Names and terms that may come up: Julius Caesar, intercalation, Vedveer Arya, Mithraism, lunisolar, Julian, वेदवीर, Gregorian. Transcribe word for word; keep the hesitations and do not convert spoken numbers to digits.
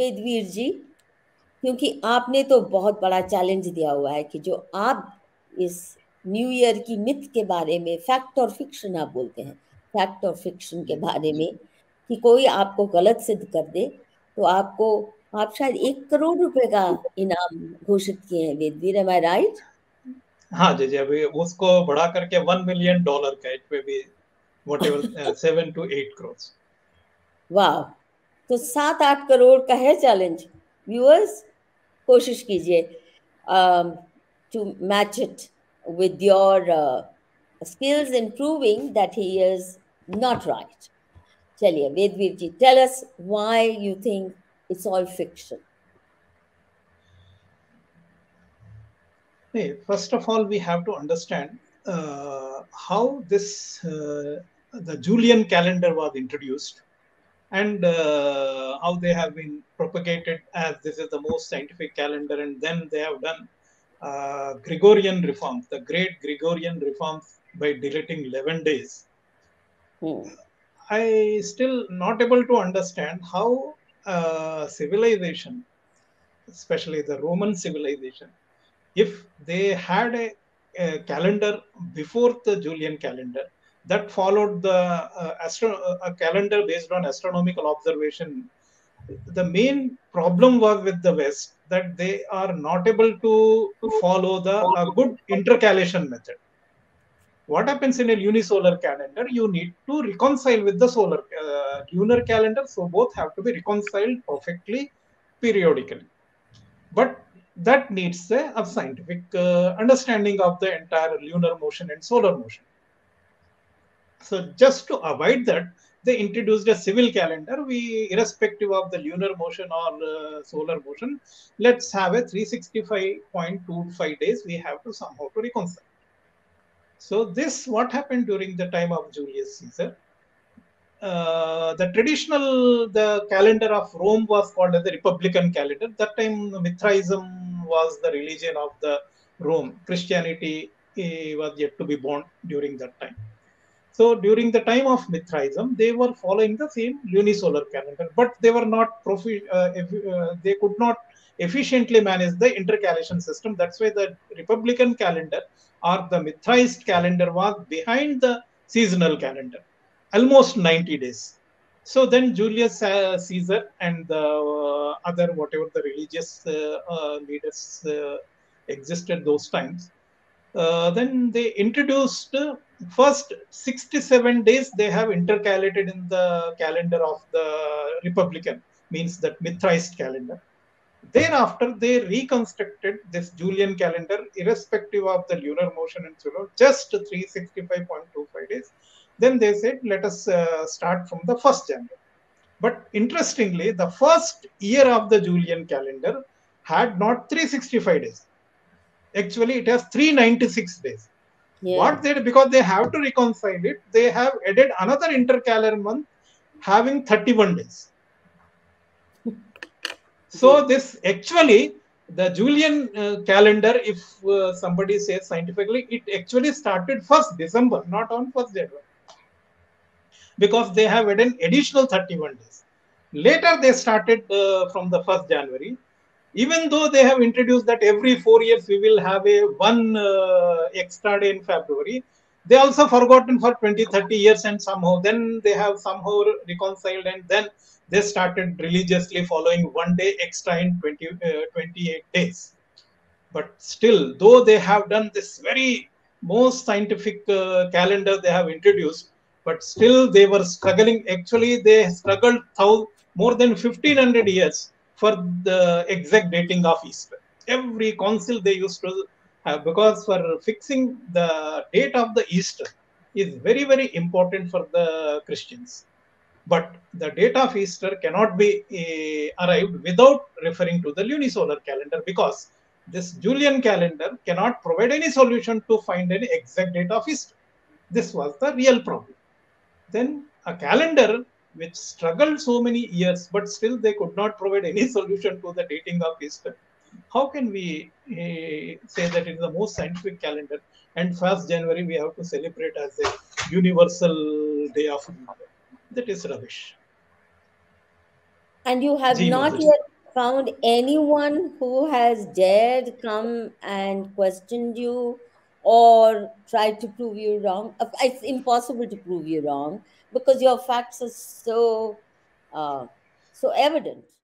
वेदवीर जी, क्योंकि आपने तो बहुत बड़ा चैलेंज दिया हुआ है कि जो आप इस न्यू ईयर की मिथ के बारे में, फैक्ट और फिक्शन आप बोलते हैं, फैक्ट और फिक्शन के बारे में कि कोई आपको गलत सिद्ध कर दे तो आपको, आप शायद एक करोड़ रुपए का इनाम घोषित किए हैं वेदवीर, am I right? हाँ जी जी, अभी उसको बढ़ा करके वन मिलियन डॉलर का, it may be whatever seven two eight crore. वाह, तो सात आठ करोड़ का है चैलेंज। व्यूअर्स, कोशिश कीजिए to match it with your uh, skills in proving that he is not right. Chaliye, Vedveer ji, tell us why you think it's all fiction. Hey, first of all, we have to understand uh, how this uh, the Julian calendar was introduced and uh, how they have been propagated as this is the most scientific calendar, and then they have done Uh, Gregorian reforms, the great Gregorian reforms by deleting eleven days. Hmm. I still not able to understand how uh, civilization, especially the Roman civilization, if they had a, a calendar before the Julian calendar that followed the uh, astro a calendar based on astronomical observation. The main problem was with the West that they are not able to, to follow the a good intercalation method. What happens in a unisolar calendar, you need to reconcile with the solar uh, lunar calendar, so both have to be reconciled perfectly periodically. But that needs a, a scientific uh, understanding of the entire lunar motion and solar motion. So just to avoid that, they introduced a civil calendar. We, irrespective of the lunar motion or uh, solar motion, let's have a three sixty-five point two five days. We have to somehow to reconcile. So this, what happened during the time of Julius Caesar, uh, the traditional, the calendar of Rome was called as the Republican calendar. That time Mithraism was the religion of the Rome. Christianity eh, was yet to be born during that time. So during the time of Mithraism, they were following the same unisolar calendar, but they were not profi uh, uh, they could not efficiently manage the intercalation system. That's why the Republican calendar or the Mithraist calendar was behind the seasonal calendar, almost ninety days. So then Julius uh, Caesar and the uh, other whatever the religious uh, uh, leaders uh, existed those times, uh, then they introduced uh, first sixty-seven days they have intercalated in the calendar of the Republican, means that Mithraist calendar. Thereafter, they reconstructed this Julian calendar, irrespective of the lunar motion and solar, just three sixty-five point two five days. Then they said, let us uh, start from the first January. But interestingly, the first year of the Julian calendar had not three sixty-five days. Actually, it has three ninety-six days. Yeah. What they did, because they have to reconcile it, they have added another intercalar month having thirty-one days. So this actually, the Julian uh, calendar, if uh, somebody says scientifically, it actually started first December, not on first January. Because they have added an additional thirty-one days. Later they started uh, from the first January. Even though they have introduced that every four years we will have a one uh, extra day in February, they also forgotten for twenty, thirty years, and somehow then they have somehow reconciled, and then they started religiously following one day extra in twenty-eight days. But still, though they have done this very most scientific uh, calendar they have introduced, but still they were struggling. Actually, they struggled more than fifteen hundred years. For the exact dating of Easter. Every council they used to have, because for fixing the date of the Easter is very, very important for the Christians. But the date of Easter cannot be uh, arrived without referring to the lunisolar calendar, because this Julian calendar cannot provide any solution to find an exact date of Easter. This was the real problem. Then a calendar which struggled so many years, but still they could not provide any solution to the dating of Easter. How can we eh, say that it is the most scientific calendar, and first January we have to celebrate as a universal day of Easter? That is rubbish. and you have not yet found anyone who has dared come and questioned you or tried to prove you wrong. It's impossible to prove you wrong because your facts are so, uh, so evident.